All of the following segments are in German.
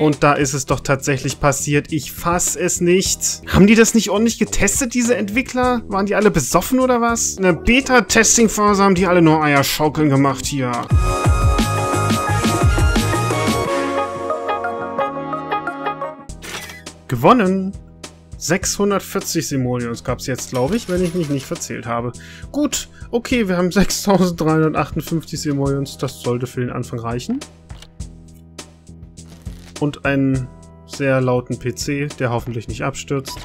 Und da ist es doch tatsächlich passiert. Ich fass es nicht. Haben die das nicht ordentlich getestet, diese Entwickler? Waren die alle besoffen oder was? In der Beta-Testing-Phase haben die alle nur Eierschaukeln gemacht hier. Gewonnen. 640 Simoleons gab es jetzt, glaube ich, wenn ich mich nicht verzählt habe. Gut, okay, wir haben 6358 Simoleons. Das sollte für den Anfang reichen. Und einen sehr lauten PC, der hoffentlich nicht abstürzt.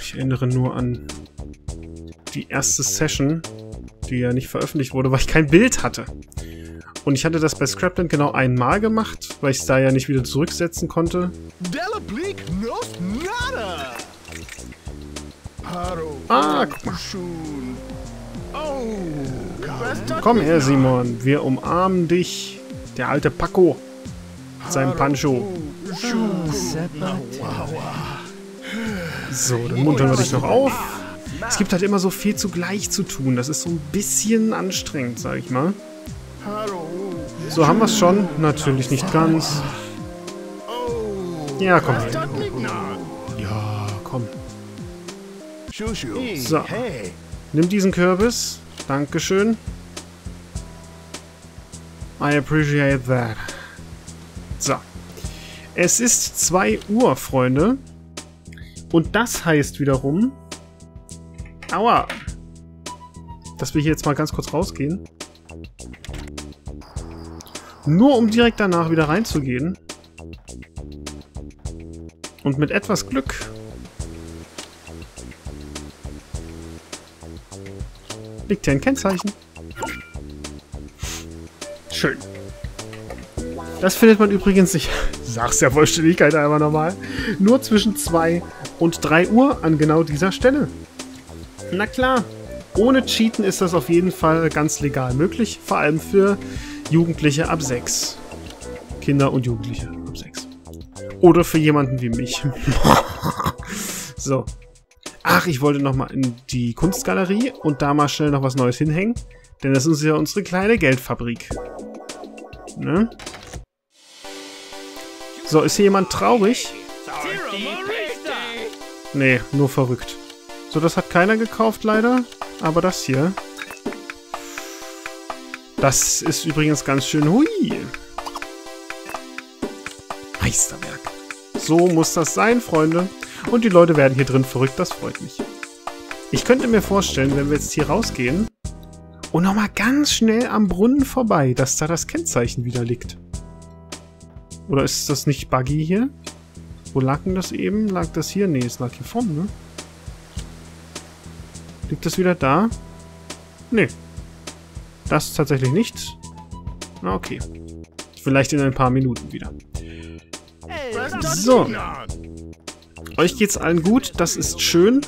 Ich erinnere nur an die erste Session, die ja nicht veröffentlicht wurde, weil ich kein Bild hatte. Und ich hatte das bei Scrapland genau einmal gemacht, weil ich es da ja nicht wieder zurücksetzen konnte. Ah, guck mal. Komm her, Simon. Wir umarmen dich. Der alte Paco. Sein Pancho. So, dann muntern wir dich noch auf. Es gibt halt immer so viel zugleich zu tun. Das ist so ein bisschen anstrengend, sag ich mal. So, haben wir es schon? Natürlich nicht ganz. Ja, komm. Ja, komm. So. Nimm diesen Kürbis. Dankeschön. I appreciate that. So. Es ist 2 Uhr, Freunde. Und das heißt wiederum... Aua! Dass wir hier jetzt mal ganz kurz rausgehen. Nur um direkt danach wieder reinzugehen. Und mit etwas Glück... liegt hier ein Kennzeichen. Schön. Das findet man übrigens, ich sag's ja Vollständigkeit einmal nochmal, nur zwischen 2 und 3 Uhr an genau dieser Stelle. Na klar, ohne Cheaten ist das auf jeden Fall ganz legal möglich, vor allem für Jugendliche ab 6. Kinder und Jugendliche ab 6. Oder für jemanden wie mich. So. Ach, ich wollte nochmal in die Kunstgalerie und da mal schnell noch was Neues hinhängen, denn das ist ja unsere kleine Geldfabrik. Ne? So, ist hier jemand traurig? Nee, nur verrückt. So, das hat keiner gekauft, leider. Aber das hier. Das ist übrigens ganz schön... Hui! Meisterwerk. So muss das sein, Freunde. Und die Leute werden hier drin verrückt, das freut mich. Ich könnte mir vorstellen, wenn wir jetzt hier rausgehen... Und nochmal ganz schnell am Brunnen vorbei, dass da das Kennzeichen wieder liegt. Oder ist das nicht buggy hier? Wo lag denn das eben? Lag das hier? Nee, es lag hier vorne, ne? Liegt das wieder da? Nee. Das tatsächlich nicht. Na, okay. Vielleicht in ein paar Minuten wieder. So. Euch geht's allen gut, das ist schön.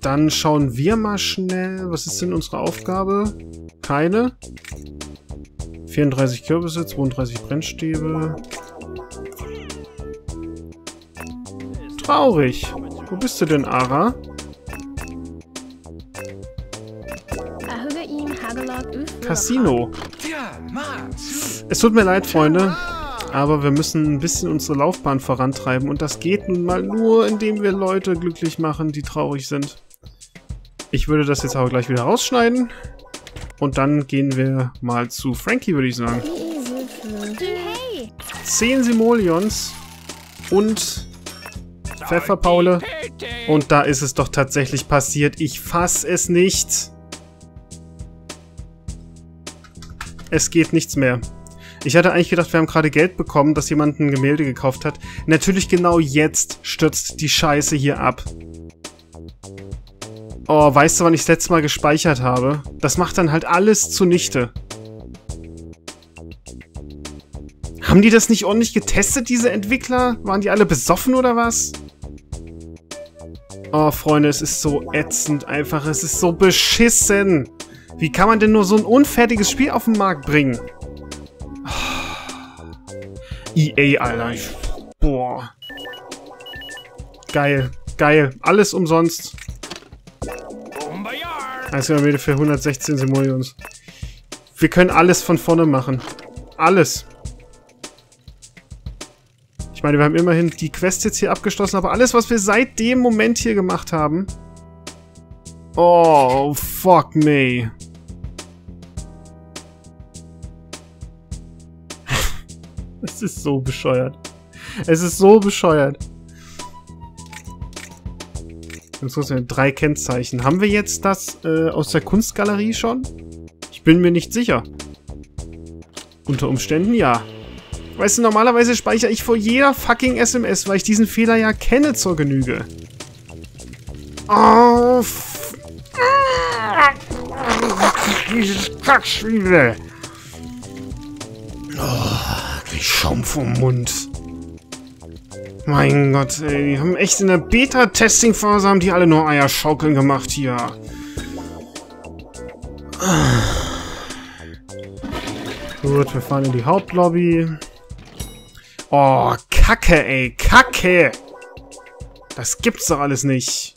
Dann schauen wir mal schnell. Was ist denn unsere Aufgabe? Keine. 34 Kürbisse, 32 Brennstäbe. Traurig. Wo bist du denn, Ara? Casino. Es tut mir leid, Freunde. Aber wir müssen ein bisschen unsere Laufbahn vorantreiben. Und das geht nun mal nur, indem wir Leute glücklich machen, die traurig sind. Ich würde das jetzt aber gleich wieder rausschneiden. Und dann gehen wir mal zu Frankie, würde ich sagen. 10 Simoleons und Pfeffer-Paule. Und da ist es doch tatsächlich passiert. Ich fass es nicht. Es geht nichts mehr. Ich hatte eigentlich gedacht, wir haben gerade Geld bekommen, dass jemand ein Gemälde gekauft hat. Natürlich genau jetzt stürzt die Scheiße hier ab. Oh, weißt du, wann ich das letzte Mal gespeichert habe? Das macht dann halt alles zunichte. Haben die das nicht ordentlich getestet, diese Entwickler? Waren die alle besoffen oder was? Oh, Freunde, es ist so ätzend einfach. Es ist so beschissen. Wie kann man denn nur so ein unfertiges Spiel auf den Markt bringen? EA, Alter. Boah. Geil. Geil. Alles umsonst. Ein Gemälde für 116 Simoleons. Wir können alles von vorne machen. Alles. Ich meine, wir haben immerhin die Quest jetzt hier abgeschlossen, aber alles, was wir seit dem Moment hier gemacht haben... Oh, fuck me. Es ist so bescheuert. Es ist so bescheuert. Jetzt müssen wir 3 Kennzeichen. Haben wir jetzt das aus der Kunstgalerie schon? Ich bin mir nicht sicher. Unter Umständen ja. Weißt du, normalerweise speichere ich vor jeder fucking SMS, weil ich diesen Fehler ja kenne zur Genüge. Oh, diese Kackschwiebel. Oh, krieg Schaum vom Mund. Mein Gott, ey, die haben echt in der Beta-Testing-Phase haben die alle nur Eierschaukeln gemacht hier. Gut, wir fahren in die Hauptlobby. Oh, Kacke, ey, Kacke! Das gibt's doch alles nicht.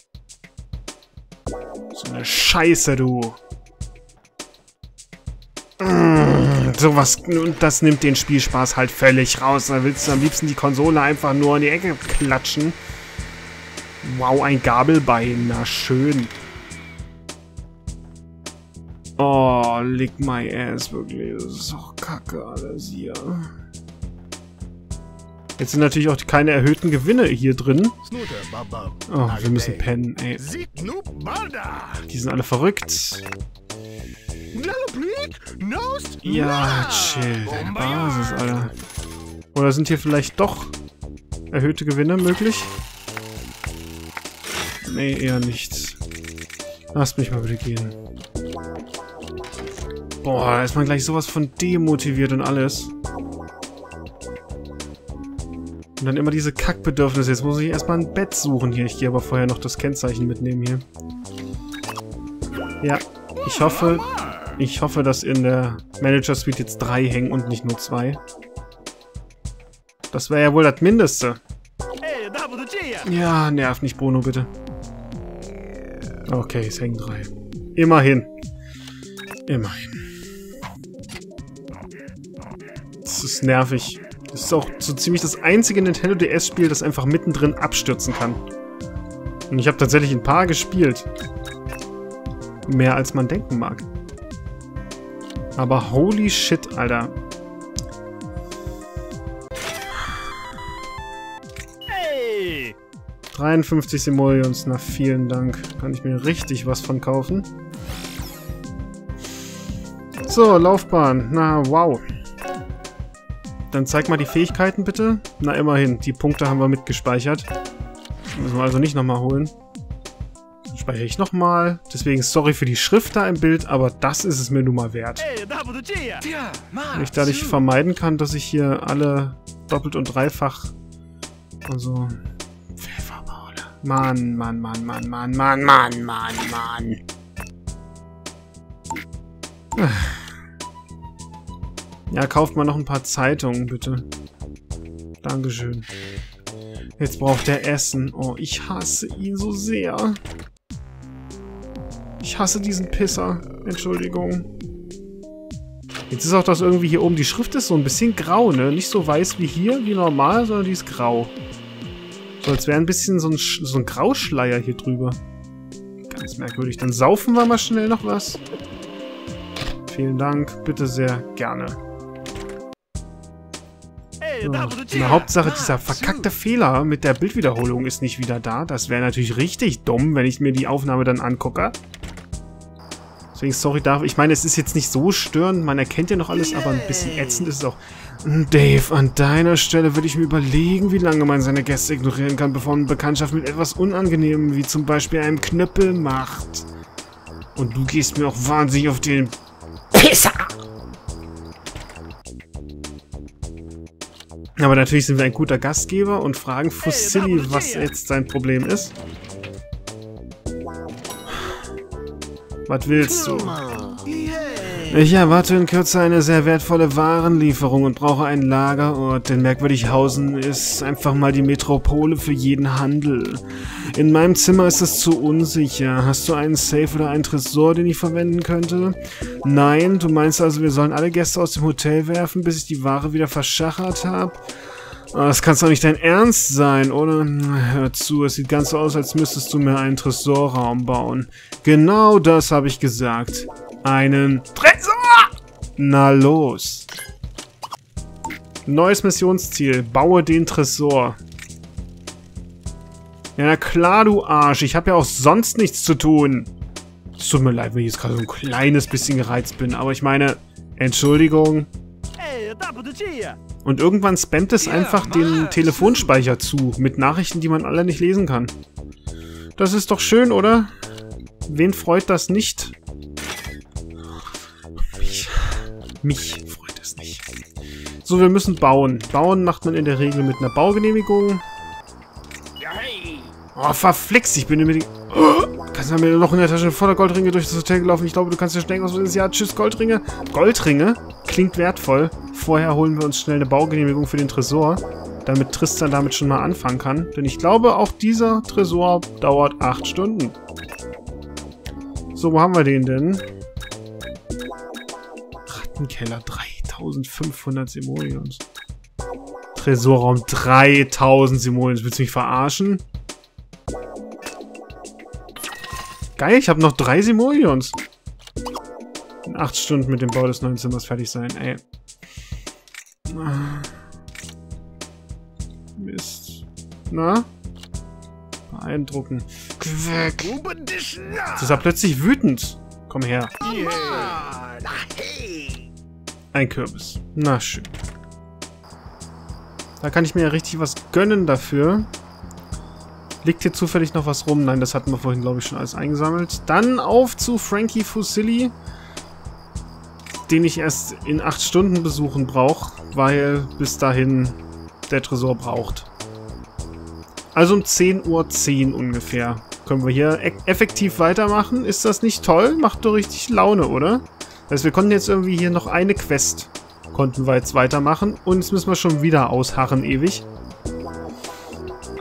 So eine Scheiße, du. Sowas, und das nimmt den Spielspaß halt völlig raus. Da willst du am liebsten die Konsole einfach nur in die Ecke klatschen. Wow, ein Gabelbein, na schön. Oh, lick my ass, wirklich. Das ist doch kacke alles hier. Jetzt sind natürlich auch keine erhöhten Gewinne hier drin. Oh, wir müssen pennen, ey. Die sind alle verrückt. Ja, chill, deine Basis, Alter. Oder sind hier vielleicht doch erhöhte Gewinne möglich? Nee, eher nicht. Lasst mich mal bitte gehen. Boah, da ist man gleich sowas von demotiviert und alles. Und dann immer diese Kackbedürfnisse. Jetzt muss ich erstmal ein Bett suchen hier. Ich gehe aber vorher noch das Kennzeichen mitnehmen hier. Ja, ich hoffe... Ich hoffe, dass in der Manager-Suite jetzt 3 hängen und nicht nur 2. Das wäre ja wohl das Mindeste. Ja, nerv nicht, Bruno, bitte. Okay, es hängen 3. Immerhin. Immerhin. Das ist nervig. Das ist auch so ziemlich das einzige Nintendo DS-Spiel, das einfach mittendrin abstürzen kann. Und ich habe tatsächlich ein paar gespielt. Mehr als man denken mag. Aber holy shit, Alter. Hey! 53 Simoleons, na vielen Dank. Kann ich mir richtig was von kaufen. So, Laufbahn. Na, wow. Dann zeig mal die Fähigkeiten bitte. Na, immerhin. Die Punkte haben wir mitgespeichert. Müssen wir also nicht nochmal holen. Speichere ich nochmal. Deswegen sorry für die Schrift da im Bild, aber das ist es mir nun mal wert. Wenn ich dadurch vermeiden kann, dass ich hier alle doppelt und dreifach... Also... Pfeffer-Paule. Mann, Mann, Mann, Mann, Mann, Mann, Mann, Mann, Mann. Ja, kauft mal noch ein paar Zeitungen, bitte. Dankeschön. Jetzt braucht er Essen. Oh, ich hasse ihn so sehr. Ich hasse diesen Pisser. Entschuldigung. Jetzt ist auch das irgendwie hier oben. Die Schrift ist so ein bisschen grau, ne? Nicht so weiß wie hier, wie normal, sondern die ist grau. So, als wäre ein bisschen so ein Grauschleier hier drüber. Ganz merkwürdig. Dann saufen wir mal schnell noch was. Vielen Dank. Bitte sehr gerne. So. Na, Hauptsache, dieser verkackte Fehler mit der Bildwiederholung ist nicht wieder da. Das wäre natürlich richtig dumm, wenn ich mir die Aufnahme dann angucke. Deswegen sorry dafür. Ich meine, es ist jetzt nicht so störend. Man erkennt ja noch alles, aber ein bisschen ätzend ist es auch. Dave, an deiner Stelle würde ich mir überlegen, wie lange man seine Gäste ignorieren kann, bevor man Bekanntschaft mit etwas Unangenehmem, wie zum Beispiel einem Knüppel, macht. Und du gehst mir auch wahnsinnig auf den Pisser. Aber natürlich sind wir ein guter Gastgeber und fragen Fusilli, was jetzt sein Problem ist. Was willst du? Ich erwarte in Kürze eine sehr wertvolle Warenlieferung und brauche einen Lagerort, denn Merkwürdighausen ist einfach mal die Metropole für jeden Handel. In meinem Zimmer ist es zu unsicher. Hast du einen Safe oder einen Tresor, den ich verwenden könnte? Nein, du meinst also, wir sollen alle Gäste aus dem Hotel werfen, bis ich die Ware wieder verschachert habe? Das kann's doch nicht dein Ernst sein, oder? Hör zu, es sieht ganz so aus, als müsstest du mir einen Tresorraum bauen. Genau das habe ich gesagt. Einen Tresor! Na los. Neues Missionsziel. Baue den Tresor. Ja, na klar, du Arsch. Ich habe ja auch sonst nichts zu tun. Es tut mir leid, wenn ich jetzt gerade so ein kleines bisschen gereizt bin. Aber ich meine, Entschuldigung. Und irgendwann spammt es einfach den Telefonspeicher zu, mit Nachrichten, die man alle nicht lesen kann. Das ist doch schön, oder? Wen freut das nicht? Mich freut es nicht. So, wir müssen bauen. Bauen macht man in der Regel mit einer Baugenehmigung. Oh, verflixt, ich bin unbedingt... Oh, kannst du mir noch in der Tasche voller Goldringe durch das Hotel gelaufen? Ich glaube, du kannst dir schnell aus dem Jahr. Tschüss, Goldringe. Goldringe? Klingt wertvoll. Vorher holen wir uns schnell eine Baugenehmigung für den Tresor, damit Tristan damit schon mal anfangen kann. Denn ich glaube, auch dieser Tresor dauert 8 Stunden. So, wo haben wir den denn? Rattenkeller, 3500 Simoleons. Tresorraum, 3000 Simoleons. Willst du mich verarschen? Geil, ich habe noch 3 Simoleons. In 8 Stunden mit dem Bau des neuen Zimmers fertig sein, ey. Mist. Na? Beeindruckend. Quäck. Das ist ja plötzlich wütend. Komm her. Ein Kürbis. Na schön. Da kann ich mir ja richtig was gönnen dafür. Liegt hier zufällig noch was rum? Nein, das hatten wir vorhin, glaube ich, schon alles eingesammelt. Dann auf zu Frankie Fusilli, den ich erst in 8 Stunden besuchen brauche, weil bis dahin der Tresor braucht. Also um 10:10 Uhr ungefähr können wir hier effektiv weitermachen. Ist das nicht toll? Macht doch richtig Laune, oder? Also wir konnten jetzt irgendwie hier noch eine Quest, konnten wir jetzt weitermachen. Und jetzt müssen wir schon wieder ausharren ewig.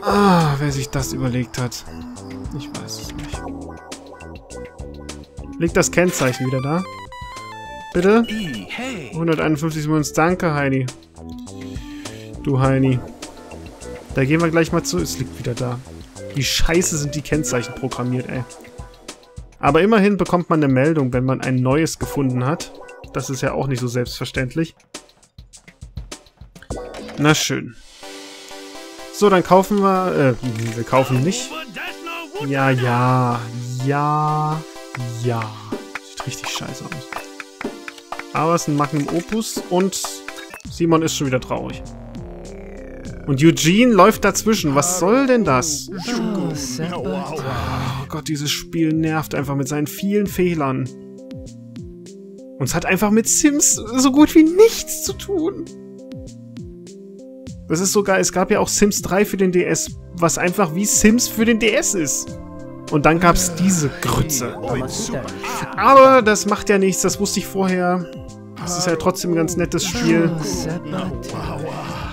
Ah, wer sich das überlegt hat. Ich weiß es nicht. Liegt das Kennzeichen wieder da? Bitte? 151 sind wir uns. Danke, Heini. Du Heini. Da gehen wir gleich mal zu. Es liegt wieder da. Wie scheiße sind die Kennzeichen programmiert, ey. Aber immerhin bekommt man eine Meldung, wenn man ein neues gefunden hat. Das ist ja auch nicht so selbstverständlich. Na schön. So, dann kaufen wir... wir kaufen nicht. Ja, ja. Ja. Ja. Sieht richtig scheiße aus. Aber es ist ein Magnum Opus und Simon ist schon wieder traurig. Und Eugene läuft dazwischen. Was soll denn das? Oh Gott, dieses Spiel nervt einfach mit seinen vielen Fehlern. Und es hat einfach mit Sims so gut wie nichts zu tun. Das ist sogar, es gab ja auch Sims 3 für den DS, was einfach wie Sims für den DS ist. Und dann gab es diese Grütze. Aber das macht ja nichts, das wusste ich vorher. Es ist ja trotzdem ein ganz nettes Spiel.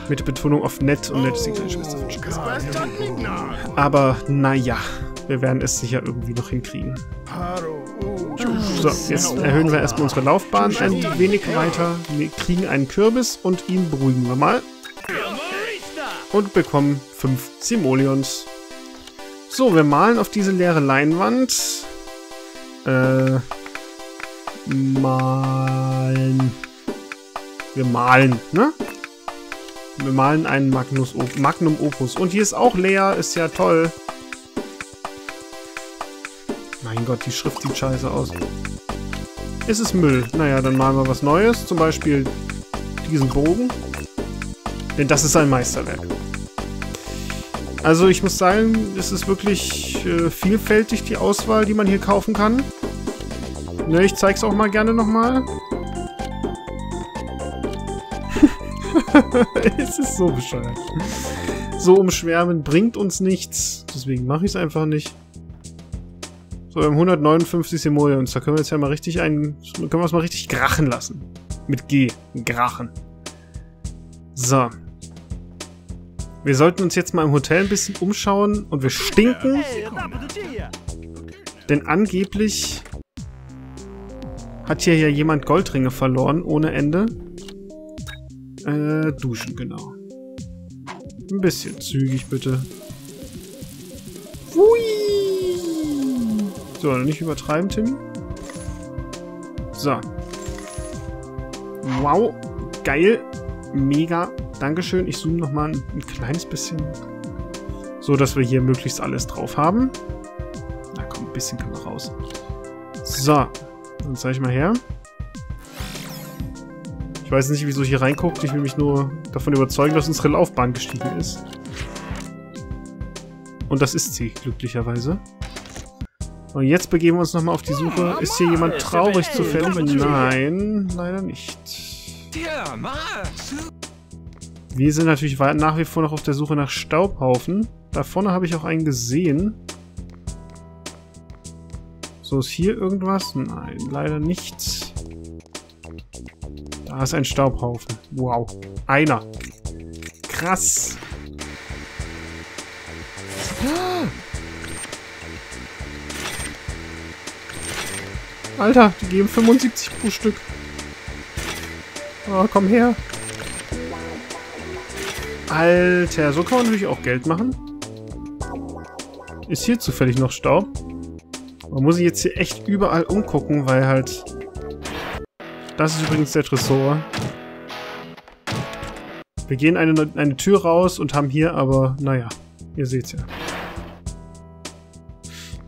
Mit Betonung auf nett und nett ist die kleine Schwester von Scrapland. Aber naja, wir werden es sicher irgendwie noch hinkriegen. So, jetzt erhöhen wir erstmal unsere Laufbahn ein wenig weiter. Wir kriegen einen Kürbis und ihn beruhigen wir mal. Und bekommen 5 Simoleons. So, wir malen auf diese leere Leinwand. Malen. Wir malen, ne? Wir malen einen Magnum Opus. Und hier ist auch leer, ist ja toll. Mein Gott, die Schrift sieht scheiße aus. Es ist Müll. Naja, dann malen wir was Neues. Zum Beispiel diesen Bogen. Denn das ist ein Meisterwerk. Also ich muss sagen, es ist wirklich vielfältig, die Auswahl, die man hier kaufen kann. Ne, ich zeig's auch mal gerne nochmal. Es ist so bescheuert. So umschwärmen bringt uns nichts. Deswegen mache ich es einfach nicht. So, wir haben 159 Simoleons. Da können wir jetzt ja mal richtig können wir es mal richtig krachen lassen. Mit G. Krachen. So. Wir sollten uns jetzt mal im Hotel ein bisschen umschauen und wir stinken. Denn angeblich hat hier ja jemand Goldringe verloren, ohne Ende. Duschen, genau. Ein bisschen zügig, bitte. Hui! So, nicht übertreiben, Timmy. So. Wow, geil. Mega. Dankeschön. Ich zoome nochmal ein kleines bisschen. So, dass wir hier möglichst alles drauf haben. Na komm, ein bisschen kann noch raus. So. Dann zeige ich mal her. Ich weiß nicht, wieso ich hier reinguckt. Ich will mich nur davon überzeugen, dass unsere Laufbahn gestiegen ist. Und das ist sie, glücklicherweise. Und jetzt begeben wir uns nochmal auf die Suche. Ist hier jemand traurig zu finden? Nein, leider nicht. Wir sind natürlich nach wie vor noch auf der Suche nach Staubhaufen. Da vorne habe ich auch einen gesehen. So, ist hier irgendwas? Nein, leider nicht. Da ist ein Staubhaufen. Wow. Einer. Krass. Alter, die geben 75 pro Stück. Oh, komm her. Alter, so kann man natürlich auch Geld machen. Ist hier zufällig noch Staub? Man muss sich jetzt hier echt überall umgucken, weil halt... Das ist übrigens der Tresor. Wir gehen eine Tür raus und haben hier aber... Naja, ihr seht's ja.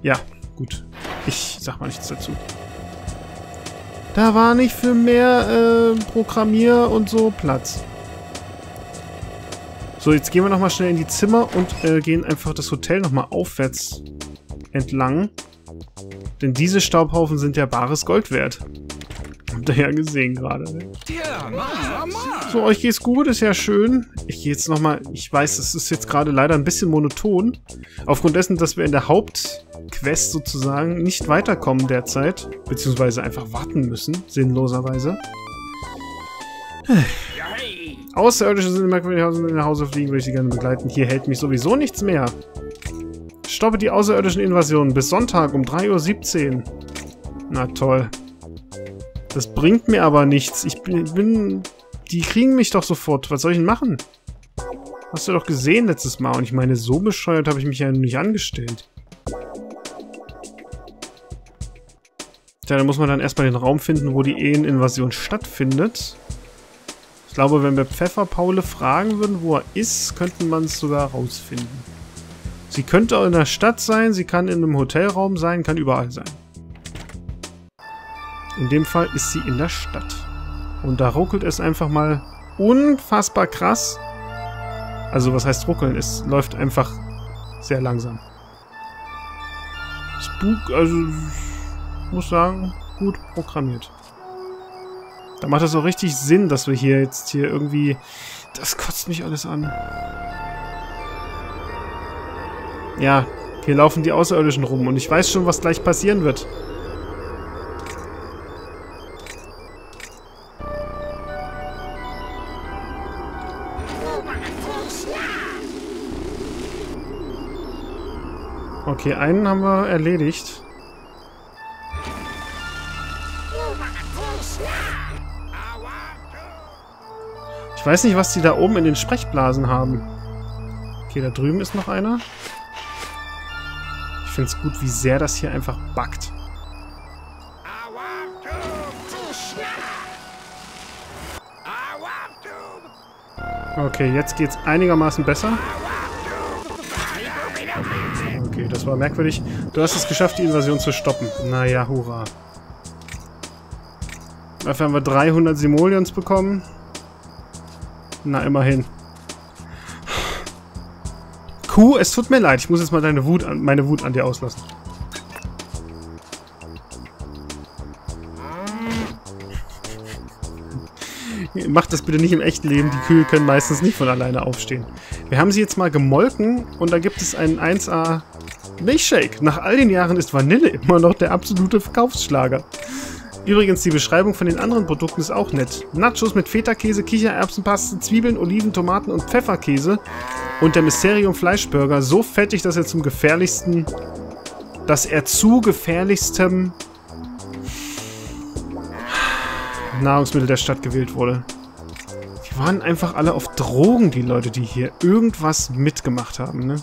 Ja, gut. Ich sag mal nichts dazu. Da war nicht für mehr Programmier und so Platz. So, jetzt gehen wir nochmal schnell in die Zimmer und gehen einfach das Hotel nochmal aufwärts entlang. Denn diese Staubhaufen sind ja bares Gold wert. Habt ihr ja gesehen gerade. So, euch geht's gut, ist ja schön. Ich gehe jetzt nochmal, ich weiß, es ist jetzt gerade leider ein bisschen monoton. Aufgrund dessen, dass wir in der Hauptquest sozusagen nicht weiterkommen derzeit. Beziehungsweise einfach warten müssen, sinnloserweise. Außerirdische sind im Merkwürdighaus in der Hause fliegen, würde ich sie gerne begleiten. Hier hält mich sowieso nichts mehr. Stoppe die außerirdischen Invasionen bis Sonntag um 3:17 Uhr. Na toll. Das bringt mir aber nichts. Die kriegen mich doch sofort. Was soll ich denn machen? Hast du doch gesehen letztes Mal. Und ich meine, so bescheuert habe ich mich ja nicht angestellt. Tja, da muss man dann erstmal den Raum finden, wo die Alien-Invasion stattfindet. Ich glaube, wenn wir Pfeffer-Paule fragen würden, wo er ist, könnte man es sogar rausfinden. Sie könnte auch in der Stadt sein, sie kann in einem Hotelraum sein, kann überall sein. In dem Fall ist sie in der Stadt. Und da ruckelt es einfach mal unfassbar krass. Also was heißt ruckeln? Es läuft einfach sehr langsam. Spook, also ich muss sagen, gut programmiert. Da macht es auch richtig Sinn, dass wir hier jetzt irgendwie... Das kotzt mich alles an. Ja, hier laufen die Außerirdischen rum und ich weiß schon, was gleich passieren wird. Okay, einen haben wir erledigt. Ich weiß nicht, was die da oben in den Sprechblasen haben. Okay, da drüben ist noch einer. Ich finde es gut, wie sehr das hier einfach buggt. Okay, jetzt geht's einigermaßen besser. Okay, das war merkwürdig. Du hast es geschafft, die Invasion zu stoppen. Naja, hurra. Dafür haben wir 300 Simoleons bekommen. Na, immerhin. Kuh, es tut mir leid. Ich muss jetzt mal meine Wut an dir auslassen. Mach das bitte nicht im echten Leben. Die Kühe können meistens nicht von alleine aufstehen. Wir haben sie jetzt mal gemolken und da gibt es einen 1A Milchshake. Nach all den Jahren ist Vanille immer noch der absolute Verkaufsschlager. Übrigens, die Beschreibung von den anderen Produkten ist auch nett. Nachos mit Feta-Käse, Kichererbsenpaste, Zwiebeln, Oliven, Tomaten und Pfefferkäse. Und der Mysterium-Fleischburger so fettig, dass er zu gefährlichstem Nahrungsmittel der Stadt gewählt wurde. Die waren einfach alle auf Drogen, die Leute, die hier irgendwas mitgemacht haben, ne?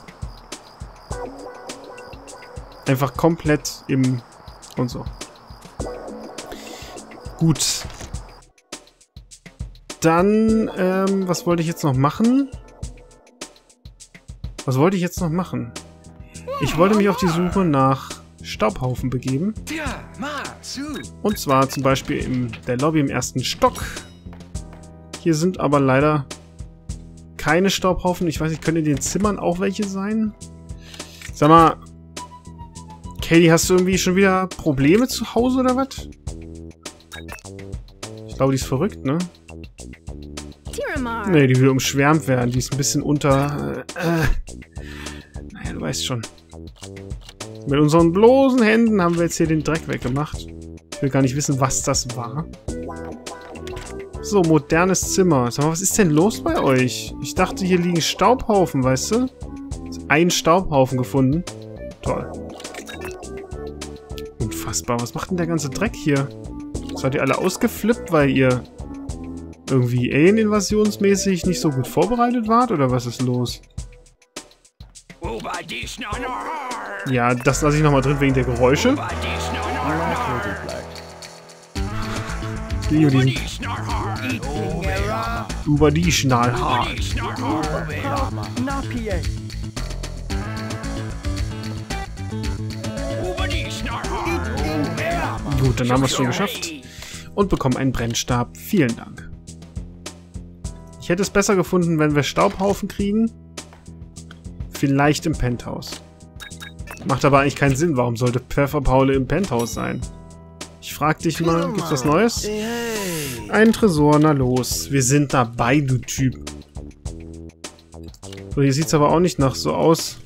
Einfach komplett im... und so. Gut. Dann, was wollte ich jetzt noch machen? Ich wollte mich auf die Suche nach Staubhaufen begeben. Und zwar zum Beispiel in der Lobby im ersten Stock. Hier sind aber leider keine Staubhaufen. Ich weiß nicht, können in den Zimmern auch welche sein? Sag mal, Katie, hast du irgendwie schon wieder Probleme zu Hause oder was? Ich glaube, die ist verrückt, ne? Ne, die will umschwärmt werden. Die ist ein bisschen unter... naja, du weißt schon. Mit unseren bloßen Händen haben wir jetzt hier den Dreck weggemacht. Ich will gar nicht wissen, was das war. So, modernes Zimmer. Sag mal, was ist denn los bei euch? Ich dachte, hier liegen Staubhaufen, weißt du? Ein Staubhaufen gefunden. Toll. Unfassbar. Was macht denn der ganze Dreck hier? Seid ihr alle ausgeflippt, weil ihr irgendwie alien-invasionsmäßig nicht so gut vorbereitet wart? Oder was ist los? Ja, das lasse ich nochmal drin wegen der Geräusche. Ich liebe den. Über die Schnallhaar. Gut, dann haben wir es schon geschafft. Und bekommen einen Brennstab. Vielen Dank. Ich hätte es besser gefunden, wenn wir Staubhaufen kriegen. Vielleicht im Penthouse. Macht aber eigentlich keinen Sinn. Warum sollte Pfeffer-Paule im Penthouse sein? Ich frag dich mal, gibt's was Neues? Ein Tresor, na los. Wir sind dabei, du Typ. So, hier sieht's aber auch nicht nach so aus.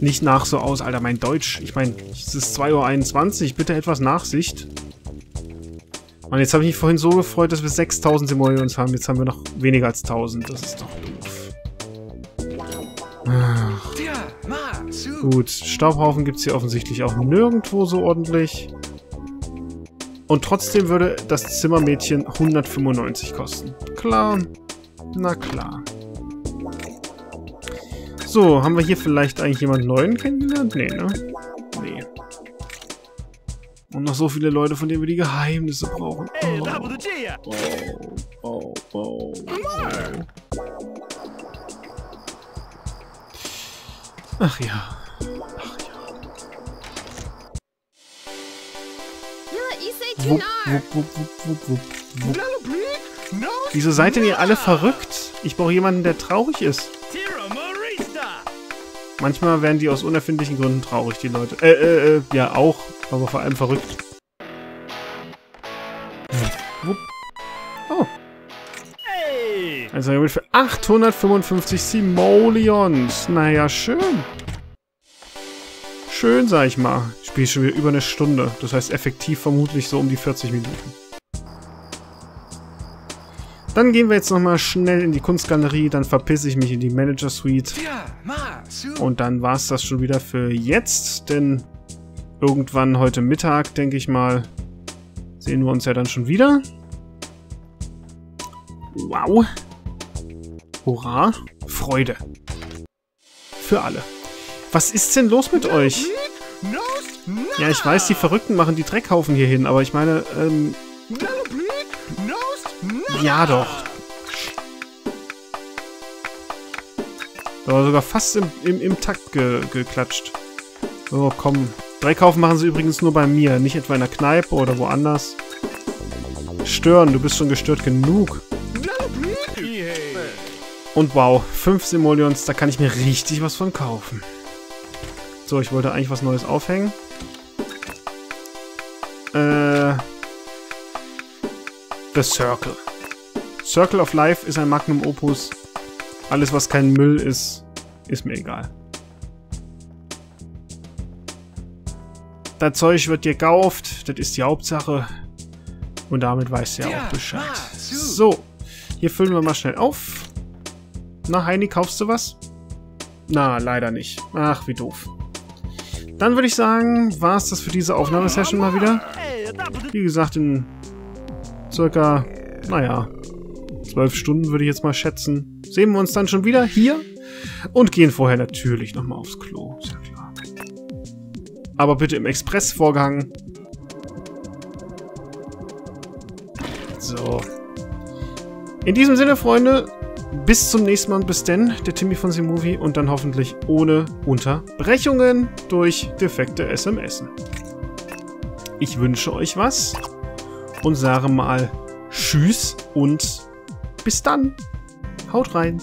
Nicht nach so aus, Alter, mein Deutsch. Ich meine, es ist 2:21 Uhr. Bitte etwas Nachsicht. Und jetzt habe ich mich vorhin so gefreut, dass wir 6000 Simoleons haben. Jetzt haben wir noch weniger als 1000. Das ist doch doof. Ach. Gut, Staubhaufen gibt es hier offensichtlich auch nirgendwo so ordentlich. Und trotzdem würde das Zimmermädchen 195 kosten. Klar. Na klar. So, haben wir hier vielleicht eigentlich jemanden Neuen kennengelernt? Nee, ne? Nee. Und noch so viele Leute, von denen wir die Geheimnisse brauchen. Oh. Oh, oh, oh, oh. Ach ja. Ach ja. Wupp, wupp, wupp, wupp, wupp. Wieso seid denn ihr alle verrückt? Ich brauche jemanden, der traurig ist. Manchmal werden die aus unerfindlichen Gründen traurig, die Leute. Ja, auch. Aber vor allem verrückt. Oh. Also für 855 Simoleons. Naja, schön. Schön, sag ich mal. Ich spiele schon wieder über eine Stunde. Das heißt effektiv vermutlich so um die 40 Minuten. Dann gehen wir jetzt nochmal schnell in die Kunstgalerie. Dann verpisse ich mich in die Manager Suite. Und dann war's das schon wieder für jetzt. Denn... irgendwann heute Mittag, denke ich mal, sehen wir uns ja dann schon wieder. Wow. Hurra. Freude. Für alle. Was ist denn los mit euch? Ja, ich weiß, die Verrückten machen die Dreckhaufen hier hin, aber ich meine, ja doch. Da war sogar fast im Takt geklatscht. So, komm. Dreckhaufen machen sie übrigens nur bei mir, nicht etwa in der Kneipe oder woanders. Stören, du bist schon gestört genug. Und wow, 5 Simoleons, da kann ich mir richtig was von kaufen. So, ich wollte eigentlich was Neues aufhängen. The Circle. Circle of Life ist ein Magnum Opus. Alles, was kein Müll ist, ist mir egal. Das Zeug wird gekauft, das ist die Hauptsache. Und damit weiß der auch Bescheid. So, hier füllen wir mal schnell auf. Na, Heini, kaufst du was? Na, leider nicht. Ach, wie doof. Dann würde ich sagen, war es das für diese Aufnahmesession mal wieder. Wie gesagt, in circa, naja, 12 Stunden würde ich jetzt mal schätzen. Sehen wir uns dann schon wieder hier und gehen vorher natürlich nochmal aufs Klo. Ist ja klar. Aber bitte im Expressvorgang. So. In diesem Sinne, Freunde, bis zum nächsten Mal und bis denn, der Timmy von CMovie und dann hoffentlich ohne Unterbrechungen durch defekte SMS. Ich wünsche euch was und sage mal Tschüss und bis dann. Haut rein,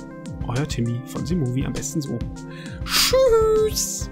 euer Timmy von CMovie, am besten so. Tschüss!